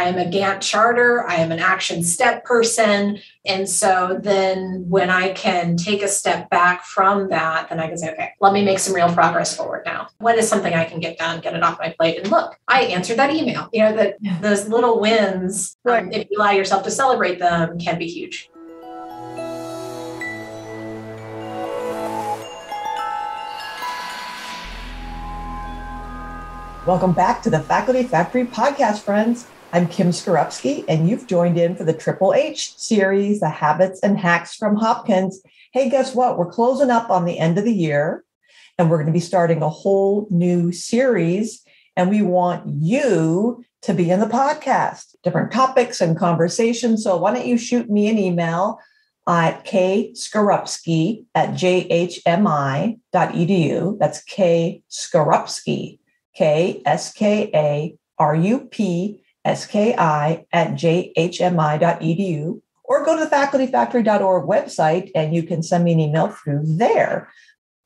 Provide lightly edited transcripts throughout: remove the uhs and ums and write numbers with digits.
I am a Gantt charter, I am an action step person. And so then when I can take a step back from that, then I can say, okay, let me make some real progress forward now. What is something I can get done, get it off my plate? And look, I answered that email. You know, that those little wins, if you allow yourself to celebrate them, can be huge. Welcome back to the Faculty Factory Podcast, friends. I'm Kim Skarupski, and you've joined in for the Triple H series, The Habits and Hacks from Hopkins. Hey, guess what? We're closing up on the end of the year, and we're going to be starting a whole new series, and we want you to be in the podcast, different topics and conversations. So why don't you shoot me an email at kskarupski@jhmi.edu. That's K Skarupski. KSKARUPSKI@jhmi.edu, or go to the facultyfactory.org website and you can send me an email through there.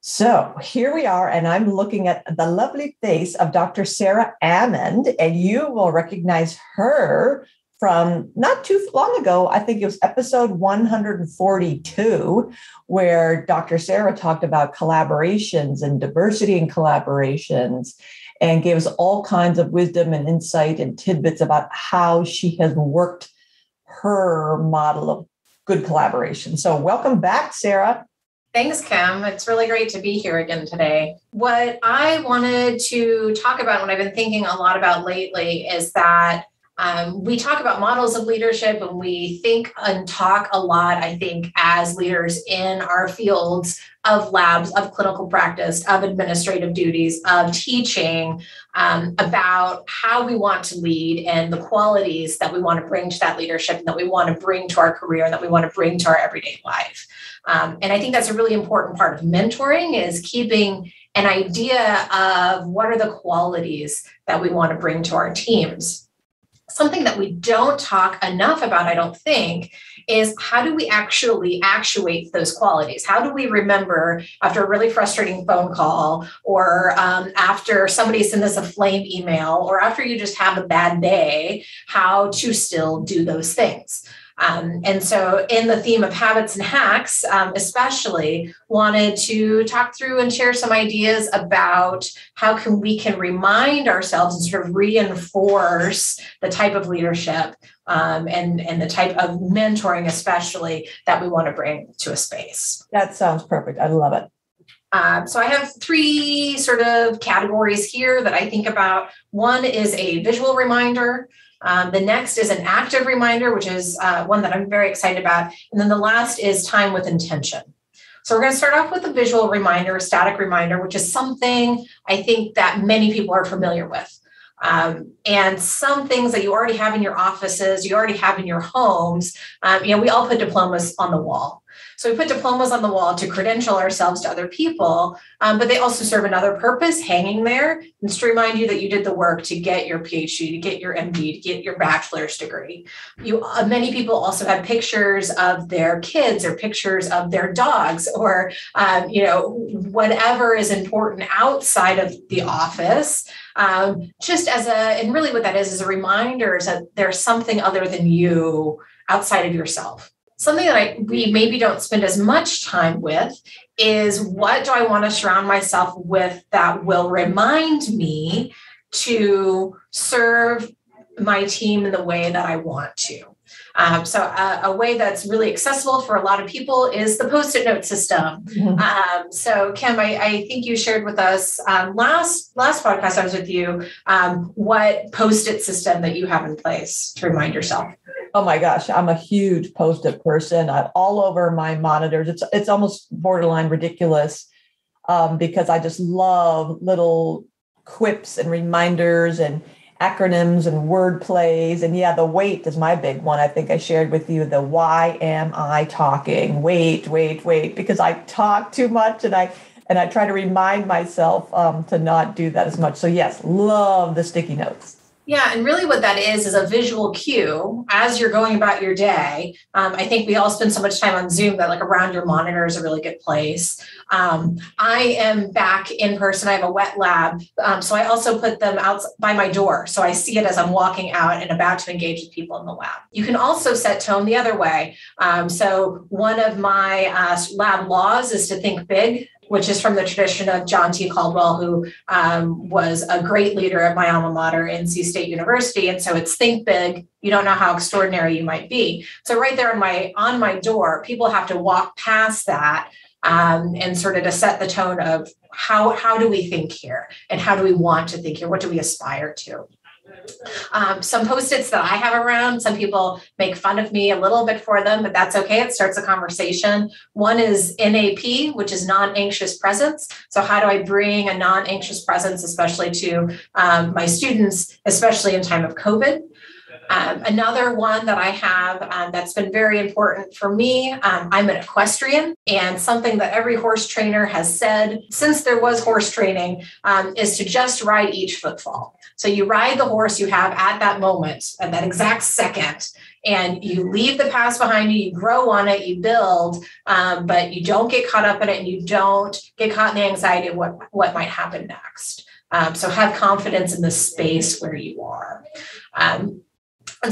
So here we are, and I'm looking at the lovely face of Dr. Sarah Amend, and you will recognize her from not too long ago. I think it was episode 142, where Dr. Sarah talked about collaborations and diversity in collaborations, and gave us all kinds of wisdom and insight and tidbits about how she has worked her model of good collaboration. So welcome back, Sarah. Thanks, Kim. It's really great to be here again today. What I wanted to talk about, what I've been thinking a lot about lately, is that we talk about models of leadership, and we think and talk a lot, I think, as leaders in our fields of labs, of clinical practice, of administrative duties, of teaching, about how we want to lead and the qualities that we want to bring to that leadership and that we want to bring to our career and that we want to bring to our everyday life. And I think that's a really important part of mentoring, is keeping an idea of what are the qualities that we want to bring to our teams. Something that we don't talk enough about, I don't think, is how do we actually actuate those qualities? How do we remember after a really frustrating phone call, or after somebody sends us a flame email, or after you just have a bad day, how to still do those things? And so in the theme of habits and hacks, especially wanted to talk through and share some ideas about how can we can remind ourselves and sort of reinforce the type of leadership and the type of mentoring, especially, that we want to bring to a space. That sounds perfect. I love it. So I have three sort of categories here that I think about. One is a visual reminder. The next is an active reminder, which is one that I'm very excited about. And then the last is time with intention. So we're going to start off with a visual reminder, a static reminder, which is something I think that many people are familiar with. And some things that you already have in your offices, you already have in your homes. You know, we all put diplomas on the wall. So we put diplomas on the wall to credential ourselves to other people, but they also serve another purpose, hanging there, and to remind you that you did the work to get your PhD, to get your MD, to get your bachelor's degree. Many people also have pictures of their kids or pictures of their dogs, or you know, whatever is important outside of the office. Just as and really what that is a reminder is that there's something other than you outside of yourself. Something that we maybe don't spend as much time with is, what do I want to surround myself with that will remind me to serve my team in the way that I want to? So a way that's really accessible for a lot of people is the Post-it note system. Mm-hmm. So Kim, I think you shared with us last podcast I was with you, what Post-it system that you have in place to remind yourself. Oh my gosh, I'm a huge Post-it person. I'm all over my monitors. It's almost borderline ridiculous, because I just love little quips and reminders and acronyms and word plays. And yeah, the wait is my big one. I think I shared with you the why am I talking? Wait, because I talk too much, and I try to remind myself to not do that as much. So yes, love the sticky notes. Yeah, and really what that is a visual cue as you're going about your day. I think we all spend so much time on Zoom that like around your monitor is a really good place. I am back in person. I have a wet lab. So I also put them out by my door. So I see it as I'm walking out and about to engage with people in the lab. You can also set tone the other way. So one of my lab laws is to think big, which is from the tradition of John T. Caldwell, who was a great leader at my alma mater, NC State University. And so it's think big. You don't know how extraordinary you might be. So right there on my door, people have to walk past that and sort of to set the tone of how do we think here and how do we want to think here? What do we aspire to? Some Post-its that I have around, some people make fun of me a little bit for them, but that's okay. It starts a conversation. One is NAP, which is non-anxious presence. So how do I bring a non-anxious presence, especially to my students, especially in time of COVID? Another one that I have that's been very important for me, I'm an equestrian, and something that every horse trainer has said since there was horse training is to just ride each footfall. So you ride the horse you have at that moment, at that exact second, and you leave the past behind you, you grow on it, you build, but you don't get caught up in it and you don't get caught in the anxiety of what might happen next. So have confidence in the space where you are. And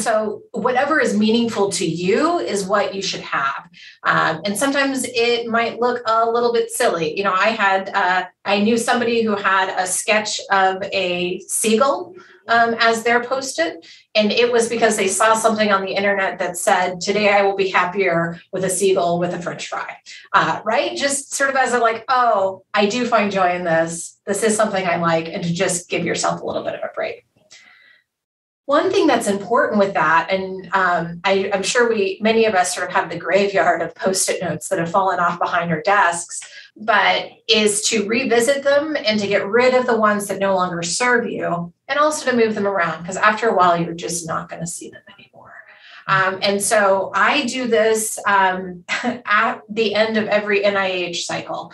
so whatever is meaningful to you is what you should have. And sometimes it might look a little bit silly. You know, I knew somebody who had a sketch of a seagull as their Post-it. And it was because they saw something on the internet that said, today I will be happier with a seagull with a French fry, right? Just sort of as a like, oh, I do find joy in this. This is something I like. And to just give yourself a little bit of a break. One thing that's important with that, and I'm sure many of us sort of have the graveyard of Post-it notes that have fallen off behind our desks, but is to revisit them and to get rid of the ones that no longer serve you, and also to move them around, because after a while, you're just not going to see them anymore. And so I do this at the end of every NIH cycle.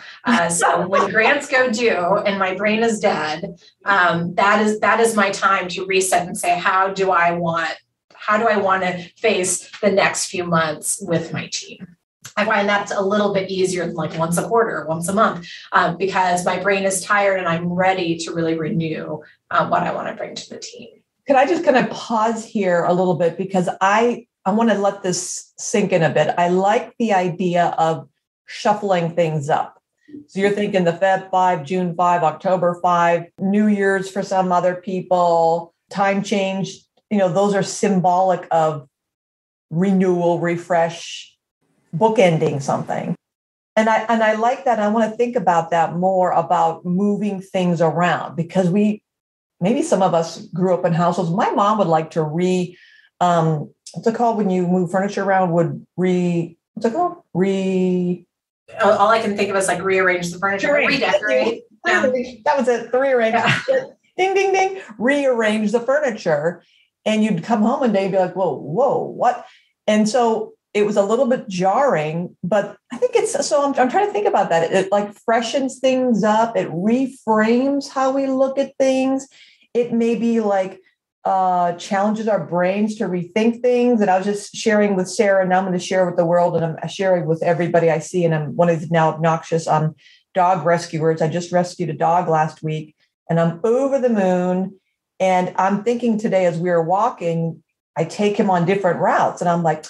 So when grants go due and my brain is dead, that is my time to reset and say, how do I want to face the next few months with my team? I find that's a little bit easier than like once a quarter, once a month, because my brain is tired and I'm ready to really renew what I want to bring to the team. Could I just kind of pause here a little bit, because I want to let this sink in a bit. I like the idea of shuffling things up. So you're thinking the Feb 5, June 5, October 5, New Year's for some other people, time change, you know, those are symbolic of renewal, refresh, bookending something. And I like that. I want to think about that more, about moving things around, because maybe some of us grew up in households. My mom would like to what's it called when you move furniture around? What's it called? All I can think of is like rearrange the furniture, redecorate. Yeah. That was it. Rearrange. Yeah. Ding, ding, ding. Rearrange the furniture. And you'd come home one day and be like, whoa, what? And so it was a little bit jarring, but I think I'm trying to think about that. It like freshens things up. It reframes how we look at things. It maybe like challenges our brains to rethink things. And I was just sharing with Sarah, and now I'm going to share with the world, and I'm sharing with everybody I see. And I'm one of these now obnoxious dog rescuers. I just rescued a dog last week, and I'm over the moon. And I'm thinking today, as we were walking, I take him on different routes, and I'm like,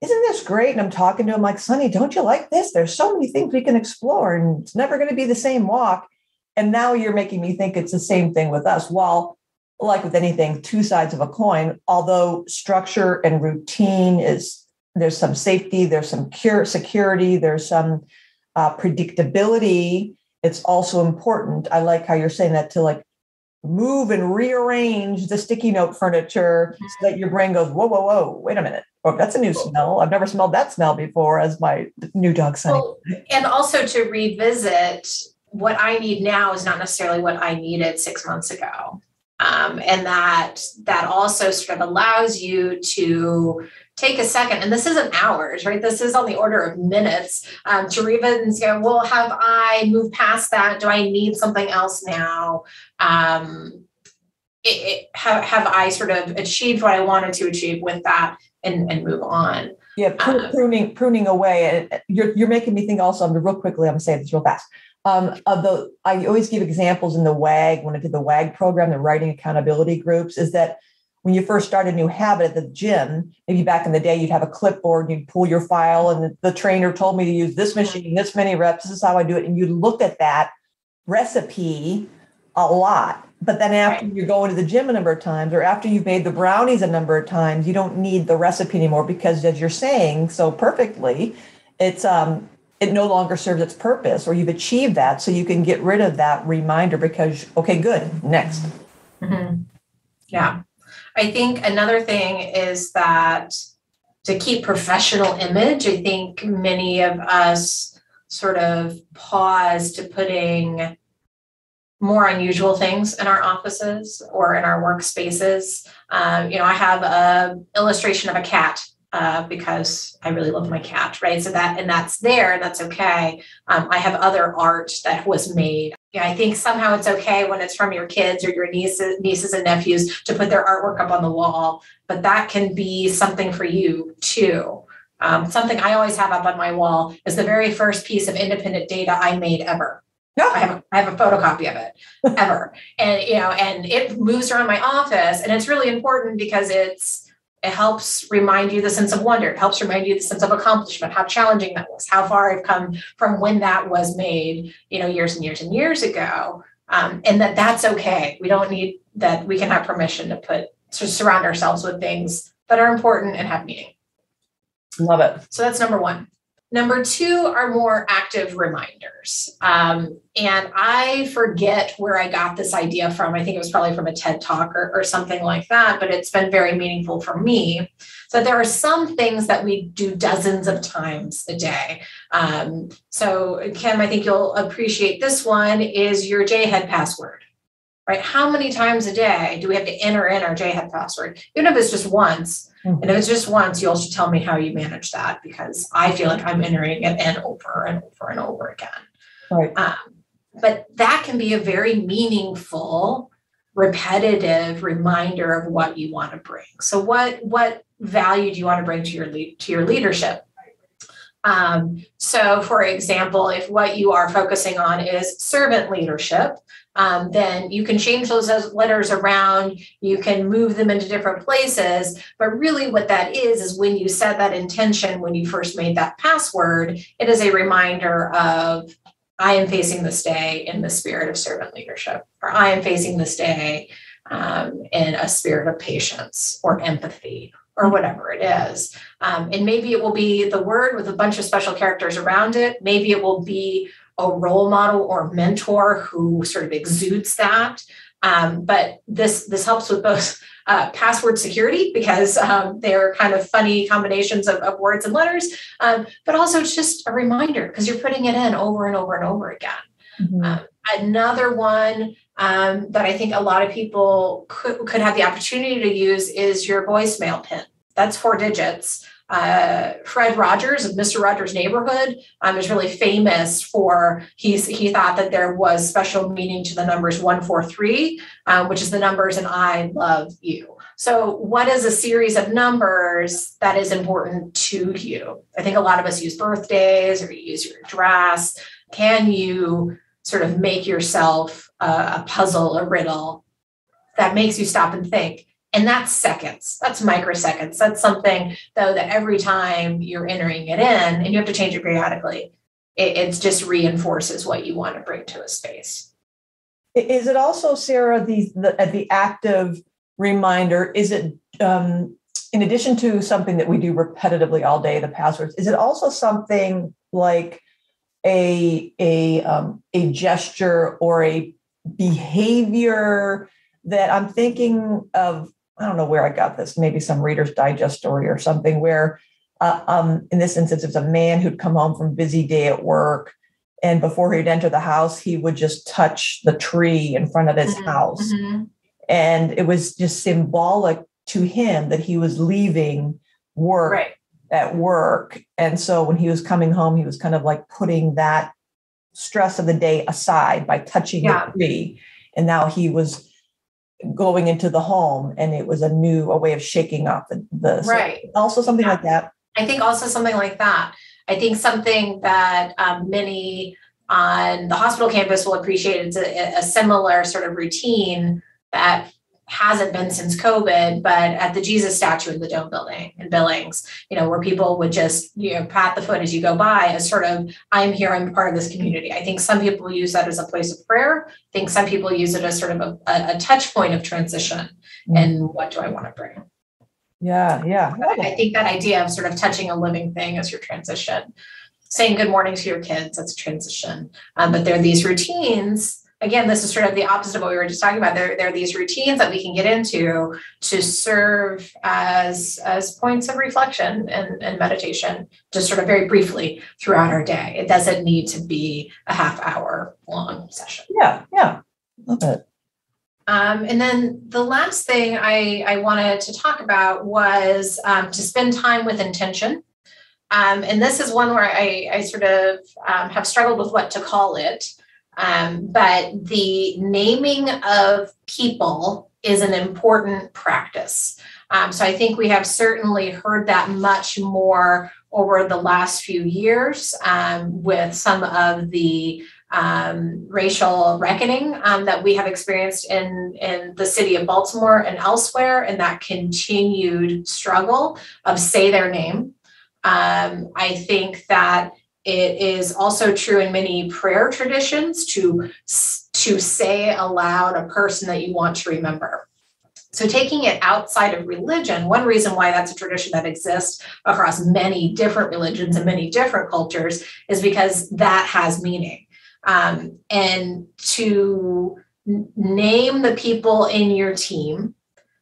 isn't this great? And I'm talking to him like, Sonny, don't you like this? There's so many things we can explore, and it's never going to be the same walk. And now you're making me think it's the same thing with us. Well, like with anything, two sides of a coin, although structure and routine there's some safety, there's some security, there's some predictability. It's also important. I like how you're saying that, to like move and rearrange the sticky note furniture so that your brain goes, whoa, wait a minute. Oh, that's a new smell. I've never smelled that smell before, as my new dog Sonny. Well, and also to revisit what I need now is not necessarily what I needed 6 months ago. And that also sort of allows you to take a second, and this isn't hours, right? This is on the order of minutes, to revisit and go, well, have I moved past that? Do I need something else now? have I sort of achieved what I wanted to achieve with that and move on? Yeah, pruning away. And you're making me think also, real quickly, I'm going to say this real fast. Although I always give examples in the WAG, when I did the WAG program, the writing accountability groups, is that when you first start a new habit at the gym, maybe back in the day, you'd have a clipboard, you'd pull your file, and the trainer told me to use this machine, this many reps, this is how I do it. And you looked at that recipe a lot. But then after you go into the gym a number of times, or after you've made the brownies a number of times, you don't need the recipe anymore because, as you're saying so perfectly, it's it no longer serves its purpose, or you've achieved that. So you can get rid of that reminder because, okay, good, next. Mm-hmm. Yeah. I think another thing is that to keep professional image, I think many of us sort of pause to putting more unusual things in our offices or in our workspaces. I have an illustration of a cat because I really love my cat, right? So that's there, and that's okay. I have other art that was made. Yeah, I think somehow it's okay when it's from your kids or your nieces and nephews to put their artwork up on the wall, but that can be something for you too. Something I always have up on my wall is the very first piece of independent data I made ever. No. I have a photocopy of it ever. And it moves around my office, and it's really important because it helps remind you the sense of wonder. It helps remind you the sense of accomplishment, how challenging that was, how far I've come from when that was made, years and years and years ago. And that's okay. We don't need that. We can have permission to surround ourselves with things that are important and have meaning. Love it. So that's number one. Number two are more active reminders. And I forget where I got this idea from. I think it was probably from a TED Talk or something like that, but it's been very meaningful for me. So there are some things that we do dozens of times a day. So Kim, I think you'll appreciate this one is your JHED password, right? How many times a day do we have to enter in our JHED password? Even if it's just once. And if it's just once, you'll also tell me how you manage that, because I feel like I'm entering it in over and over and over again. Right. But that can be a very meaningful, repetitive reminder of what you want to bring. So what value do you want to bring to your leadership? So for example, if what you are focusing on is servant leadership, then you can change those letters around, you can move them into different places. But really what that is when you set that intention, when you first made that password, it is a reminder of, I am facing this day in the spirit of servant leadership, or I am facing this day in a spirit of patience or empathy, or whatever it is. And maybe it will be the word with a bunch of special characters around it. Maybe it will be a role model or mentor who sort of exudes that. But this helps with both password security, because they're kind of funny combinations of words and letters, but also it's just a reminder because you're putting it in over and over and over again. Mm-hmm. Another one that I think a lot of people could have the opportunity to use is your voicemail pin. That's 4 digits. Fred Rogers of Mr. Rogers' Neighborhood is really famous for, he thought that there was special meaning to the numbers 143, which is the numbers and I love you. So what is a series of numbers that is important to you? I think a lot of us use birthdays, or you use your address. Can you sort of make yourself a puzzle, a riddle that makes you stop and think? And that's seconds, that's microseconds. That's something though that every time you're entering it in, and you have to change it periodically, it just reinforces what you want to bring to a space. Is it also, Sarah, the active reminder, is it in addition to something that we do repetitively all day, the passwords, is it also something like a gesture or a behavior that I'm thinking of? I don't know where I got this, maybe some Reader's Digest story or something where in this instance, it's a man who'd come home from a busy day at work, and before he'd enter the house, he would just touch the tree in front of his house. Mm-hmm. And it was just symbolic to him that he was leaving work. Right. At work. And so when he was coming home, he was kind of like putting that stress of the day aside by touching the tree. And now he was going into the home, and it was a way of shaking off the right. So also something like that. I think also something like that. I think something that many on the hospital campus will appreciate. It's a similar sort of routine that hasn't been since COVID, but at the Jesus statue in the Dome building in Billings, where people would just, pat the foot as you go by as sort of, I'm here, I'm part of this community. I think some people use that as a place of prayer. I think some people use it as sort of a touch point of transition. Mm-hmm. And what do I want to bring? Yeah. I think that idea of sort of touching a living thing as your transition, saying good morning to your kids, that's a transition. But there are these routines. Again, this is sort of the opposite of what we were just talking about. There are these routines that we can get into to serve as points of reflection and meditation, just sort of very briefly throughout our day. It doesn't need to be a half hour long session. Yeah. Love it. And then the last thing I wanted to talk about was to spend time with intention. And this is one where I sort of have struggled with what to call it. But the naming of people is an important practice. So I think we have certainly heard that much more over the last few years with some of the racial reckoning that we have experienced in the city of Baltimore and elsewhere, and that continued struggle of say their name. I think that it is also true in many prayer traditions to say aloud a person that you want to remember. So taking it outside of religion, one reason why that's a tradition that exists across many different religions and many different cultures is because that has meaning. And to name the people in your team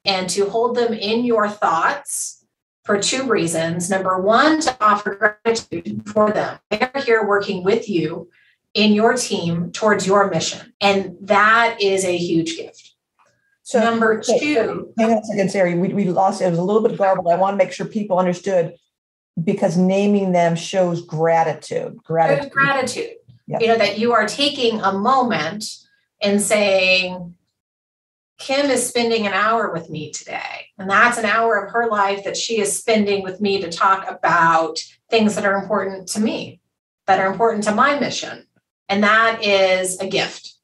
and to hold them in your thoughts for two reasons. Number one, to offer gratitude for them. They're here working with you in your team towards your mission. And that is a huge gift. So number two. Hang on a second, Sarah. We lost it. It was a little bit garbled. I want to make sure people understood, because naming them shows gratitude. Gratitude. Yep. That you are taking a moment and saying, Kim is spending an hour with me today. And that's an hour of her life that she is spending with me to talk about things that are important to me, that are important to my mission. And that is a gift.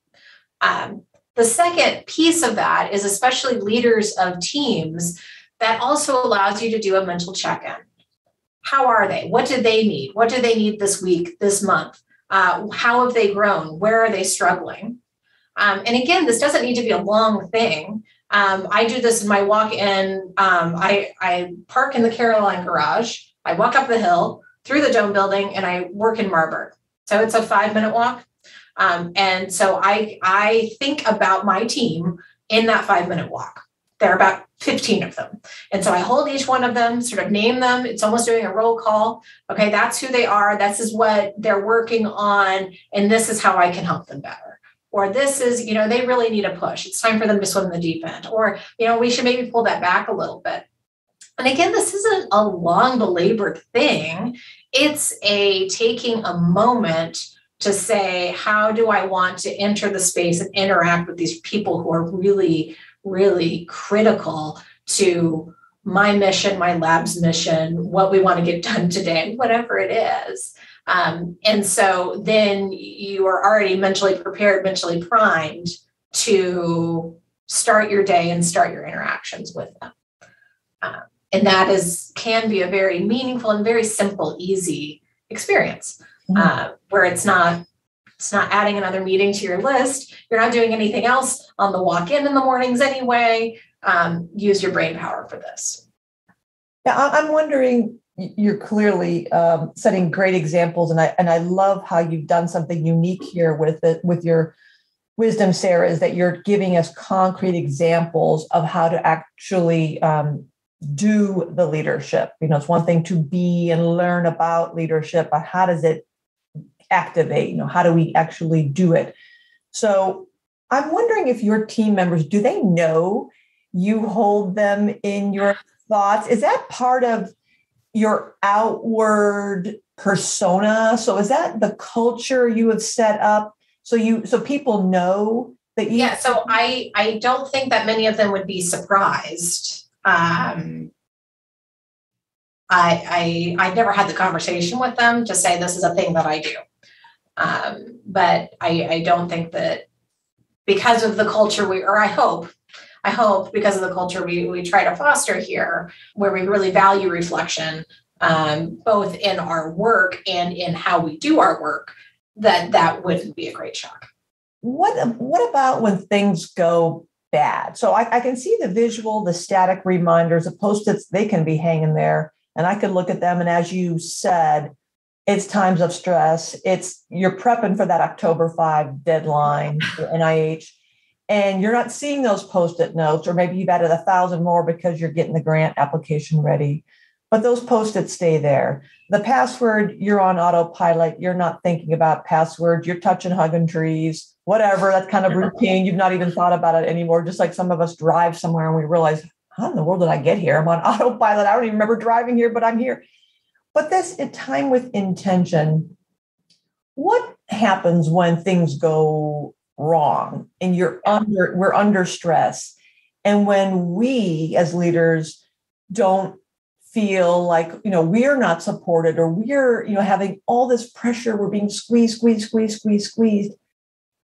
The second piece of that is especially leaders of teams, that also allows you to do a mental check-in. How are they? What do they need? What do they need this week, this month? How have they grown? Where are they struggling? And again, this doesn't need to be a long thing. I do this in my walk-in. I park in the Caroline garage. I walk up the hill through the Dome building, and I work in Marburg. So it's a 5-minute walk. And so I think about my team in that 5-minute walk. There are about 15 of them. And so I hold each one of them, sort of name them. It's almost doing a roll call. Okay, that's who they are. This is what they're working on. And this is how I can help them better. Or this is, they really need a push. It's time for them to swim in the deep end. Or, we should maybe pull that back a little bit. And again, this isn't a long belabored thing. It's a taking a moment to say, how do I want to enter the space and interact with these people who are really, really critical to my mission, my lab's mission, what we want to get done today, whatever it is. And so then you are already mentally prepared, mentally primed to start your day and start your interactions with them. And that can be a very meaningful and very simple, easy experience, where it's not adding another meeting to your list. You're not doing anything else on the walk-in in the mornings anyway. Use your brain power for this. Yeah, I'm wondering, you're clearly setting great examples, and I love how you've done something unique here with your wisdom, Sarah, is that you're giving us concrete examples of how to actually do the leadership. It's one thing to be and learn about leadership, but how does it activate? How do we actually do it? So I'm wondering if your team members, do they know you hold them in your thoughts? Is that part of your outward persona? So is that the culture you have set up? So people know Yeah, so I don't think that many of them would be surprised. I never had the conversation with them to say this is a thing that I do. But I don't think that because of the culture I hope because of the culture we try to foster here, where we really value reflection, both in our work and in how we do our work, that wouldn't be a great shock. What about when things go bad? So I can see the visual, the static reminders, the Post-its, they can be hanging there and I could look at them. And as you said, it's times of stress. You're prepping for that October 5 deadline for NIH, and you're not seeing those Post-it notes, or maybe you've added 1,000 more because you're getting the grant application ready. But those Post-its stay there. The password, you're on autopilot. You're not thinking about passwords. You're touching, hugging trees. Whatever, that kind of routine. You've not even thought about it anymore. Just like some of us drive somewhere and we realize, how in the world did I get here? I'm on autopilot. I don't even remember driving here, but I'm here. But this time with intention, what happens when things go wrong and we're under stress? And when we as leaders don't feel like, we're not supported, or we're, having all this pressure, we're being squeezed.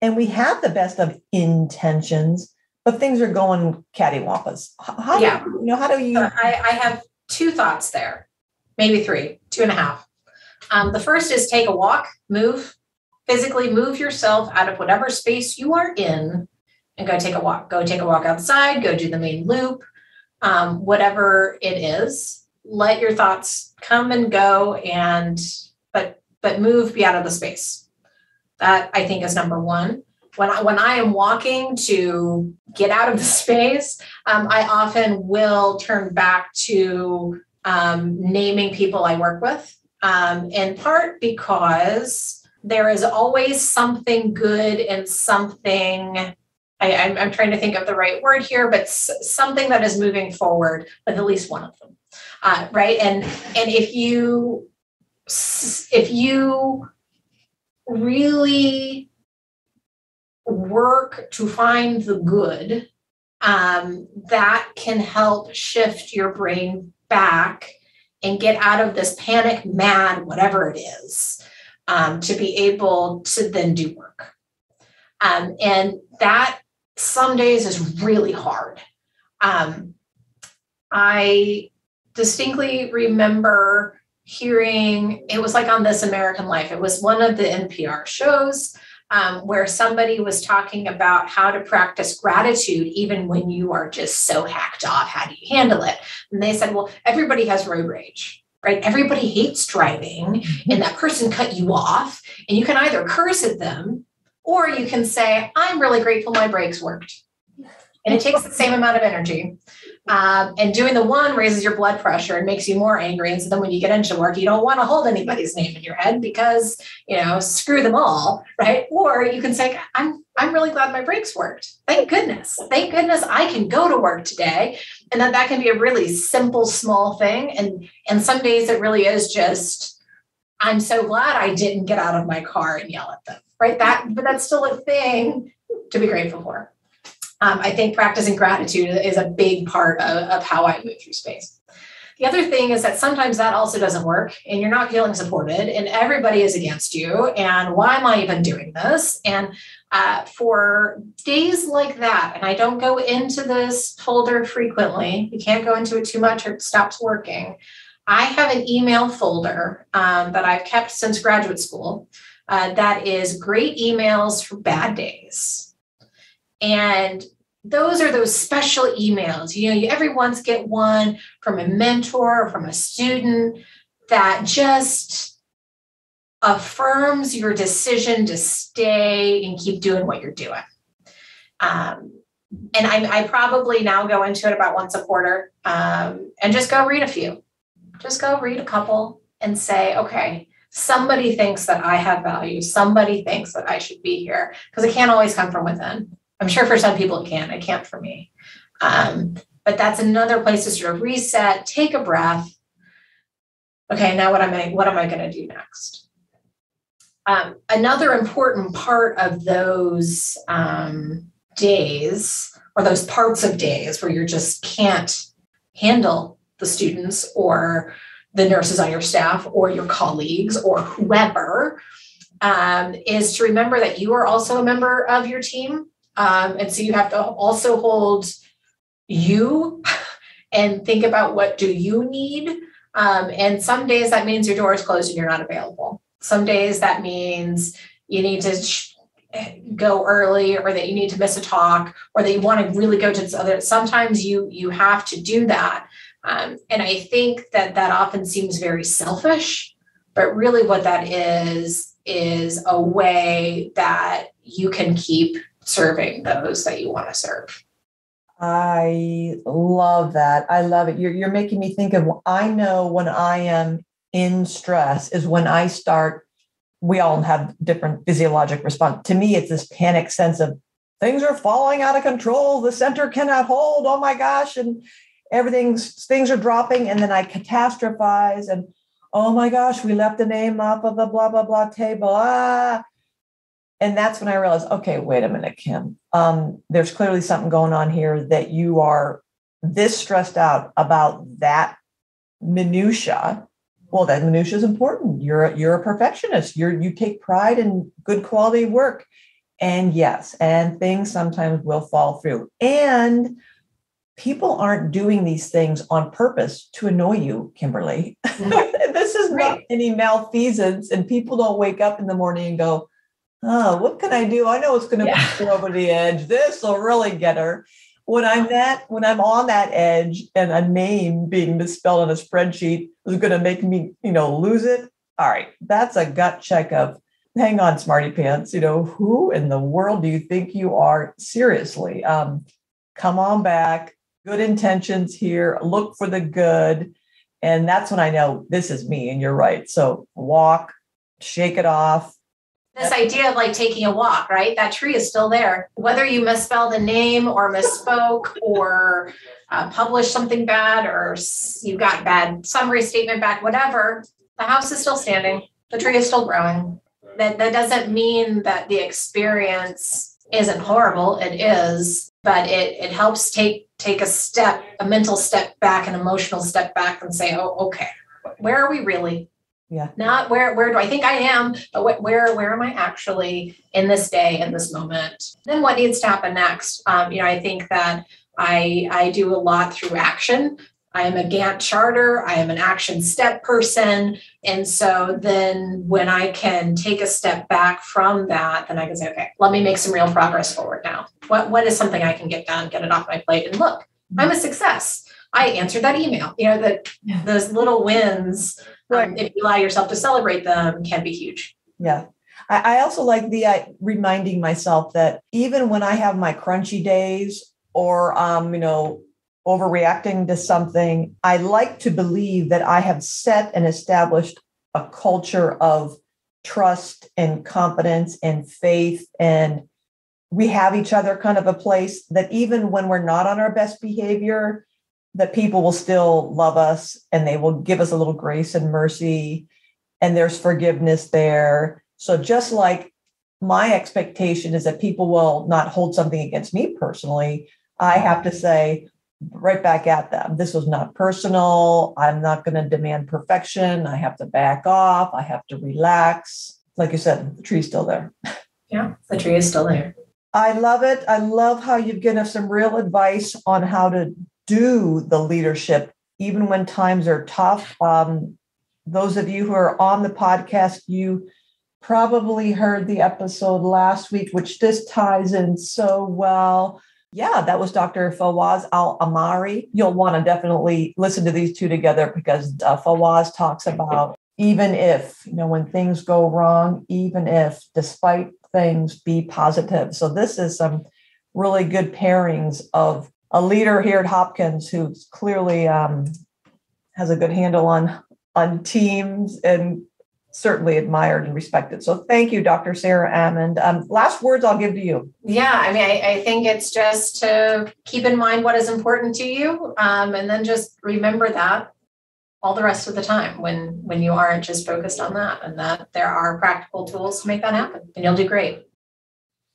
And we have the best of intentions, but things are going cattywampus. How do you? I have two thoughts there, maybe three, 2.5. The first is take a walk, physically move yourself out of whatever space you are in and go take a walk. Go take a walk outside, go do the main loop, whatever it is. Let your thoughts come and go, but move, be out of the space. That I think is number one. When I am walking to get out of the space, I often will turn back to naming people I work with, in part because there is always something good and something, I'm trying to think of the right word here, but something that is moving forward with at least one of them, right? And if you really work to find the good, that can help shift your brain back and get out of this panic, mad, whatever it is, to be able to then do work. And that some days is really hard. I distinctly remember hearing, it was like on This American Life. It was one of the NPR shows where somebody was talking about how to practice gratitude even when you are just so hacked off. How do you handle it? And they said, well, everybody has road rage, right? Everybody hates driving, and that person cut you off, and you can either curse at them or you can say, I'm really grateful my brakes worked. And it takes the same amount of energy. And doing the one raises your blood pressure and makes you more angry. And so then when you get into work, you don't want to hold anybody's name in your head because, screw them all, right? Or you can say, I'm really glad my brakes worked. Thank goodness. Thank goodness I can go to work today. And that can be a really simple, small thing. And some days it really is just, I'm so glad I didn't get out of my car and yell at them, right? But that's still a thing to be grateful for. I think practicing gratitude is a big part of how I move through space. The other thing is that sometimes that also doesn't work and you're not feeling supported and everybody is against you. And why am I even doing this? And for days like that, and I don't go into this folder frequently, you can't go into it too much or it stops working. I have an email folder that I've kept since graduate school that is great emails for bad days. And those are those special emails. You every once get one from a mentor or from a student that just affirms your decision to stay and keep doing what you're doing. And I probably now go into it about once a quarter and just go read a few. Just go read a couple and say, okay, somebody thinks that I have value. Somebody thinks that I should be here, because it can't always come from within. I'm sure for some people it can. It can't for me. But that's another place to sort of reset, take a breath. Okay, now what am I going to do next? Another important part of those days, or those parts of days where you just can't handle the students or the nurses on your staff or your colleagues or whoever, is to remember that you are also a member of your team. And so you have to also hold you and think about what do you need. And some days that means your door is closed and you're not available. Some days that means you need to go early, or that you need to miss a talk, or that you want to really go to this other. Sometimes you have to do that. And I think that often seems very selfish, but really what that is a way that you can keep serving those that you want to serve. I love that. I love it. You're making me think of, I know when I am in stress is when I start, we all have different physiologic response. To me, it's this panic sense of things are falling out of control. The center cannot hold. Oh my gosh. And things are dropping. And then I catastrophize and, oh my gosh, we left the name off of the blah, blah, blah table. Ah. And that's when I realized, okay, wait a minute, Kim. There's clearly something going on here that you are this stressed out about that minutia. Well, that minutia is important. You're a perfectionist. You take pride in good quality work. And yes, and things sometimes will fall through. And people aren't doing these things on purpose to annoy you, Kimberly. Mm-hmm. This is not any malfeasance. And people don't wake up in the morning and go, oh, what can I do? I know it's going to push her over the edge. This will really get her. When I'm on that edge and a name being misspelled on a spreadsheet is going to make me, lose it. All right. That's a gut check of, hang on, smarty pants, who in the world do you think you are? Seriously. Come on back. Good intentions here. Look for the good. And that's when I know this is me and you're right. So walk, shake it off. This idea of taking a walk, right? That tree is still there. Whether you misspell the name or misspoke or publish something bad or you got bad summary statement back, whatever, the house is still standing. The tree is still growing. That doesn't mean that the experience isn't horrible. It is, but it helps take a step, a mental step back, an emotional step back and say, oh, okay, where are we really? Yeah. Not where do I think I am, but where am I actually in this day, in this moment? Then what needs to happen next? I think that I do a lot through action. I am a Gantt charter. I am an action step person. And so then when I can take a step back from that, then I can say, okay, let me make some real progress forward now. What is something I can get done, get it off my plate and look, I'm a success. I answered that email, those little wins. Right. If you allow yourself to celebrate them, can be huge. Yeah. I also like the reminding myself that even when I have my crunchy days or, overreacting to something, I like to believe that I have set and established a culture of trust and competence and faith. And we have each other kind of a place that even when we're not on our best behavior, that people will still love us and they will give us a little grace and mercy and there's forgiveness there. So just like my expectation is that people will not hold something against me personally, I have to say right back at them, this was not personal. I'm not going to demand perfection. I have to back off. I have to relax. Like you said, the tree's still there. Yeah, the tree is still there. I love it. I love how you've given us some real advice on how to do the leadership, even when times are tough. Those of you who are on the podcast, you probably heard the episode last week, which this ties in so well. Yeah, that was Dr. Fawaz Al-Amari. You'll want to definitely listen to these two together because Fawaz talks about even if, when things go wrong, even if, despite things, be positive. So this is some really good pairings of a leader here at Hopkins who clearly has a good handle on teams and certainly admired and respected. So thank you, Dr. Sarah Amend. Last words I'll give to you. Yeah, I think it's just to keep in mind what is important to you and then just remember that all the rest of the time when you aren't just focused on that, and that there are practical tools to make that happen, and you'll do great.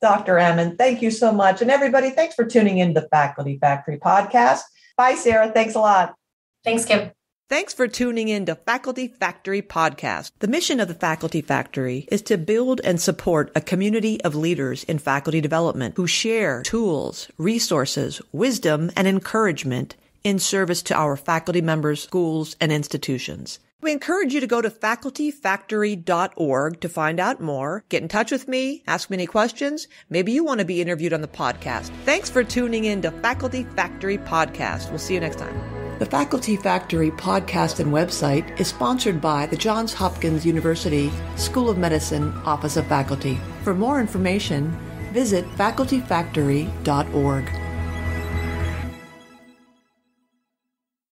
Dr. Amend, thank you so much. And everybody, thanks for tuning in to the Faculty Factory Podcast. Bye, Sarah. Thanks a lot. Thanks, Kim. Thanks for tuning in to Faculty Factory Podcast. The mission of the Faculty Factory is to build and support a community of leaders in faculty development who share tools, resources, wisdom, and encouragement in service to our faculty members, schools, and institutions. We encourage you to go to facultyfactory.org to find out more. Get in touch with me, ask me any questions. Maybe you want to be interviewed on the podcast. Thanks for tuning in to Faculty Factory Podcast. We'll see you next time. The Faculty Factory podcast and website is sponsored by the Johns Hopkins University School of Medicine Office of Faculty. For more information, visit facultyfactory.org.